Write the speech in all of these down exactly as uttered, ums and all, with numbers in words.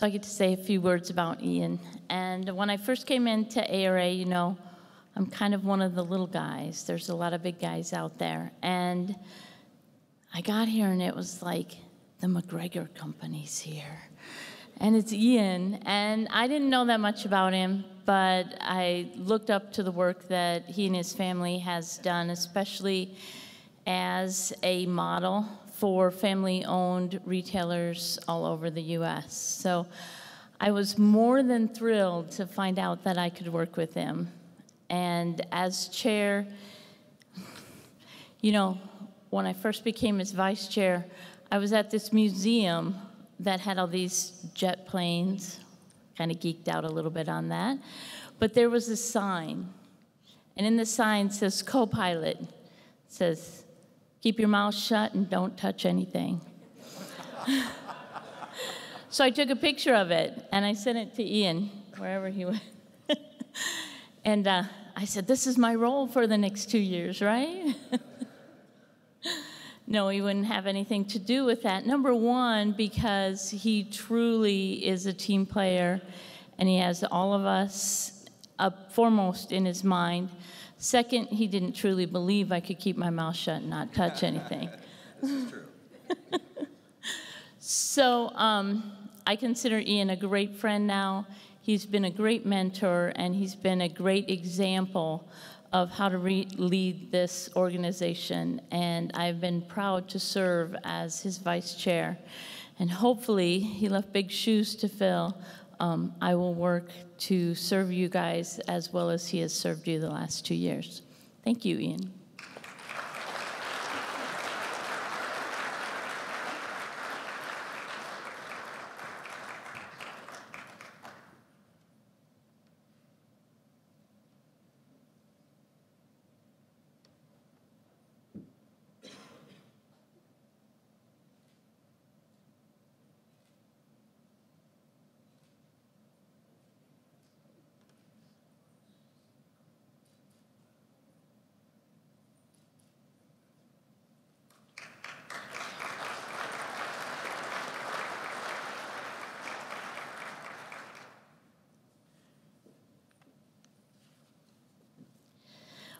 So I get to say a few words about Ian. And when I first came into A R A, you know, I'm kind of one of the little guys. There's a lot of big guys out there. And I got here and it was like, the McGregor Company's here. And it's Ian. And I didn't know that much about him, but I looked up to the work that he and his family has done, especially as a model for family-owned retailers all over the U S. So I was more than thrilled to find out that I could work with him. And as chair, you know, when I first became his vice chair, I was at this museum that had all these jet planes. Kind of geeked out a little bit on that. But there was a sign. And in the sign says, co-pilot. It says, keep your mouth shut and don't touch anything. So I took a picture of it, and I sent it to Ian, wherever he went. And uh, I said, this is my role for the next two years, right? No, he wouldn't have anything to do with that. Number one, because he truly is a team player, and he has all of us up foremost in his mind. Second, he didn't truly believe I could keep my mouth shut and not touch anything. This is true. So um, I consider Ian a great friend now. He's been a great mentor, and he's been a great example of how to re lead this organization. And I've been proud to serve as his vice chair. And hopefully, he left big shoes to fill. Um, I will work to serve you guys as well as he has served you the last two years. Thank you, Ian.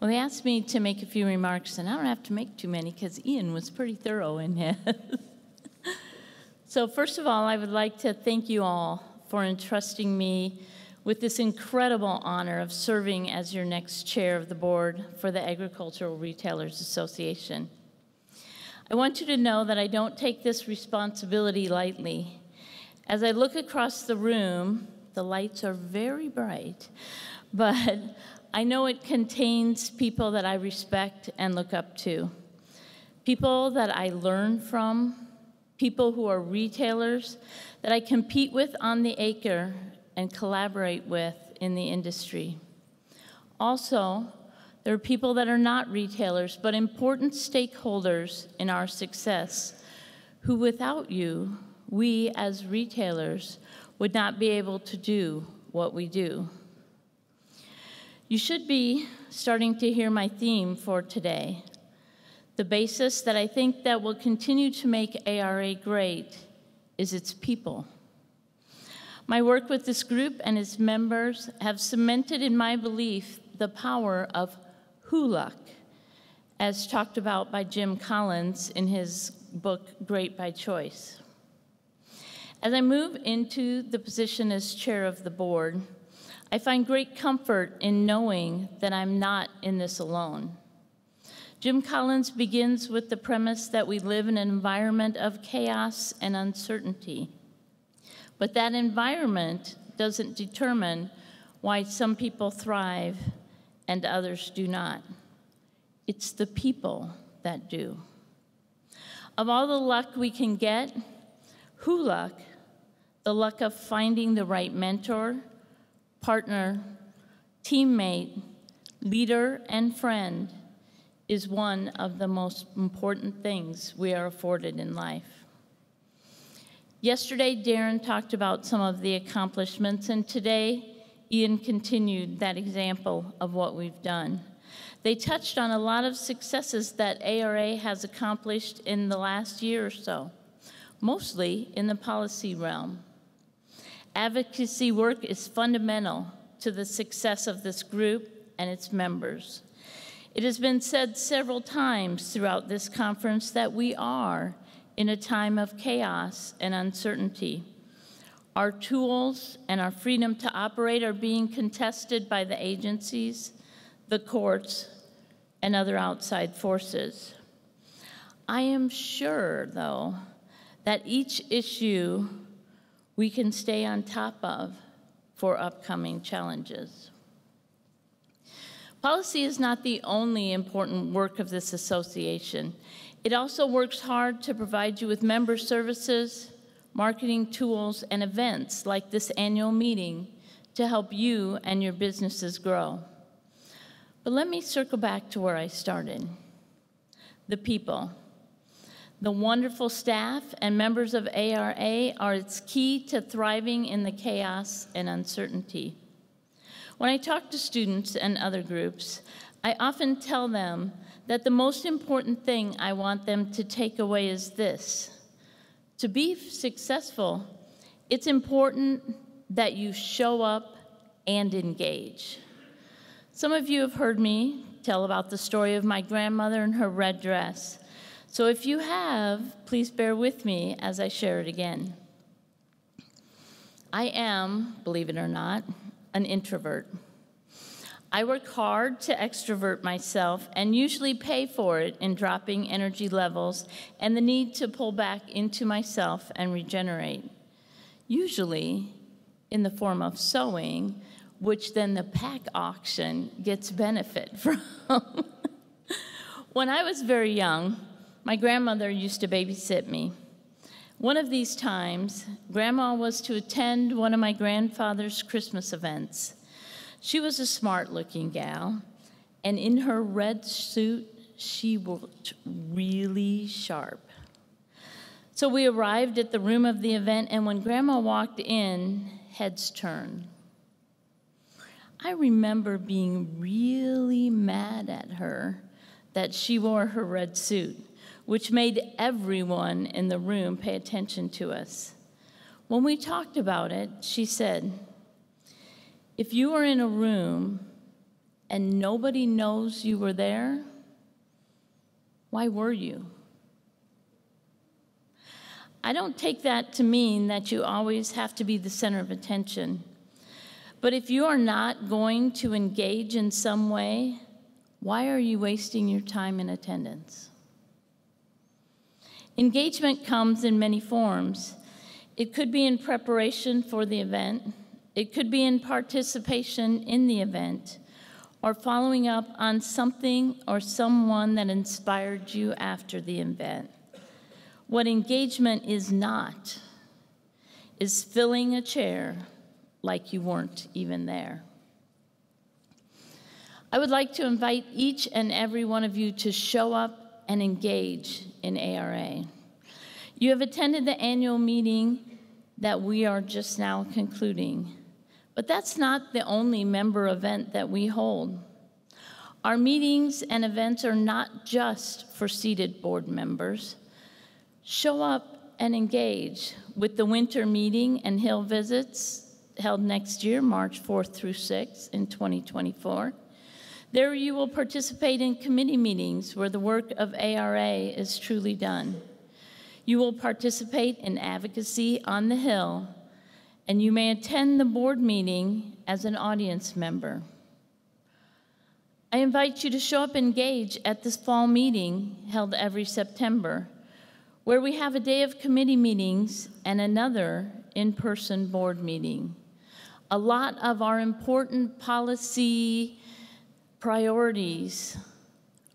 Well, they asked me to make a few remarks, and I don't have to make too many because Ian was pretty thorough in his. So first of all, I would like to thank you all for entrusting me with this incredible honor of serving as your next chair of the board for the Agricultural Retailers Association. I want you to know that I don't take this responsibility lightly. As I look across the room, the lights are very bright, but I know it contains people that I respect and look up to, people that I learn from, people who are retailers that I compete with on the acre and collaborate with in the industry. Also, there are people that are not retailers, but important stakeholders in our success, who without you, we as retailers would not be able to do what we do. You should be starting to hear my theme for today, the basis that I think that will continue to make A R A great is its people. My work with this group and its members have cemented in my belief the power of who-luck, as talked about by Jim Collins in his book, Great by Choice. As I move into the position as chair of the board, I find great comfort in knowing that I'm not in this alone. Jim Collins begins with the premise that we live in an environment of chaos and uncertainty. But that environment doesn't determine why some people thrive and others do not. It's the people that do. Of all the luck we can get, who luck, the luck of finding the right mentor, partner, teammate, leader, and friend is one of the most important things we are afforded in life. Yesterday, Darren talked about some of the accomplishments, and today, Ian continued that example of what we've done. They touched on a lot of successes that A R A has accomplished in the last year or so, mostly in the policy realm. Advocacy work is fundamental to the success of this group and its members. It has been said several times throughout this conference that we are in a time of chaos and uncertainty. Our tools and our freedom to operate are being contested by the agencies, the courts, and other outside forces. I am sure, though, that each issue we can stay on top of for upcoming challenges. Policy is not the only important work of this association. It also works hard to provide you with member services, marketing tools, and events like this annual meeting to help you and your businesses grow. But let me circle back to where I started. The people. The wonderful staff and members of A R A are its key to thriving in the chaos and uncertainty. When I talk to students and other groups, I often tell them that the most important thing I want them to take away is this. To be successful, it's important that you show up and engage. Some of you have heard me tell about the story of my grandmother and her red dress. So if you have, please bear with me as I share it again. I am, believe it or not, an introvert. I work hard to extrovert myself and usually pay for it in dropping energy levels and the need to pull back into myself and regenerate, usually in the form of sewing, which then the pack auction gets benefit from. When I was very young, my grandmother used to babysit me. One of these times, Grandma was to attend one of my grandfather's Christmas events. She was a smart-looking gal, and in her red suit, she looked really sharp. So we arrived at the room of the event, and when Grandma walked in, heads turned. I remember being really mad at her that she wore her red suit, which made everyone in the room pay attention to us. When we talked about it, she said, "If you are in a room and nobody knows you were there, why were you?" I don't take that to mean that you always have to be the center of attention. But if you are not going to engage in some way, why are you wasting your time in attendance? Engagement comes in many forms. It could be in preparation for the event. It could be in participation in the event or following up on something or someone that inspired you after the event. What engagement is not is filling a chair like you weren't even there. I would like to invite each and every one of you to show up and engage in A R A. You have attended the annual meeting that we are just now concluding, but that's not the only member event that we hold. Our meetings and events are not just for seated board members. Show up and engage with the winter meeting and Hill visits held next year, March fourth through sixth in twenty twenty-four. There you will participate in committee meetings where the work of A R A is truly done. You will participate in advocacy on the Hill, and you may attend the board meeting as an audience member. I invite you to show up and engage at this fall meeting held every September, where we have a day of committee meetings and another in-person board meeting. A lot of our important policy priorities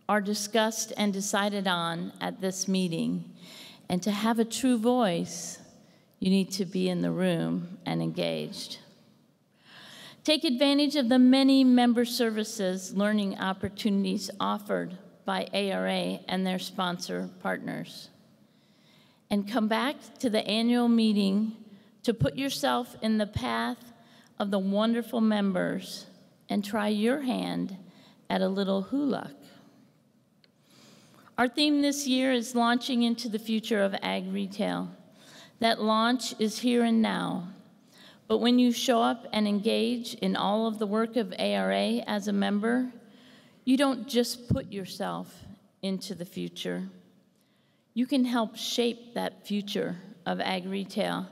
are discussed and decided on at this meeting. And to have a true voice, you need to be in the room and engaged. Take advantage of the many member services learning opportunities offered by A R A and their sponsor partners. And come back to the annual meeting to put yourself in the path of the wonderful members and try your hand at a little hulak. Our theme this year is launching into the future of ag retail. That launch is here and now, But when you show up and engage in all of the work of A R A as a member, you don't just put yourself into the future. You can help shape that future of ag retail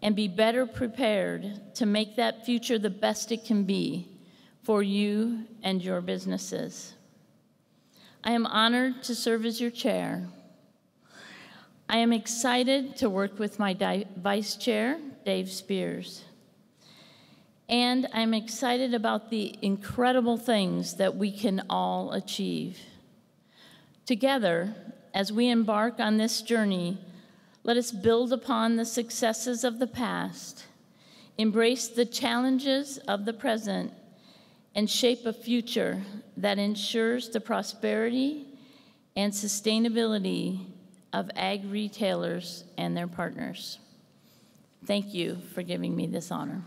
and be better prepared to make that future the best it can be for you and your businesses. I am honored to serve as your chair. I am excited to work with my vice chair, Dave Spears. And I'm excited about the incredible things that we can all achieve. Together, as we embark on this journey, let us build upon the successes of the past, embrace the challenges of the present, and shape a future that ensures the prosperity and sustainability of ag retailers and their partners. Thank you for giving me this honor.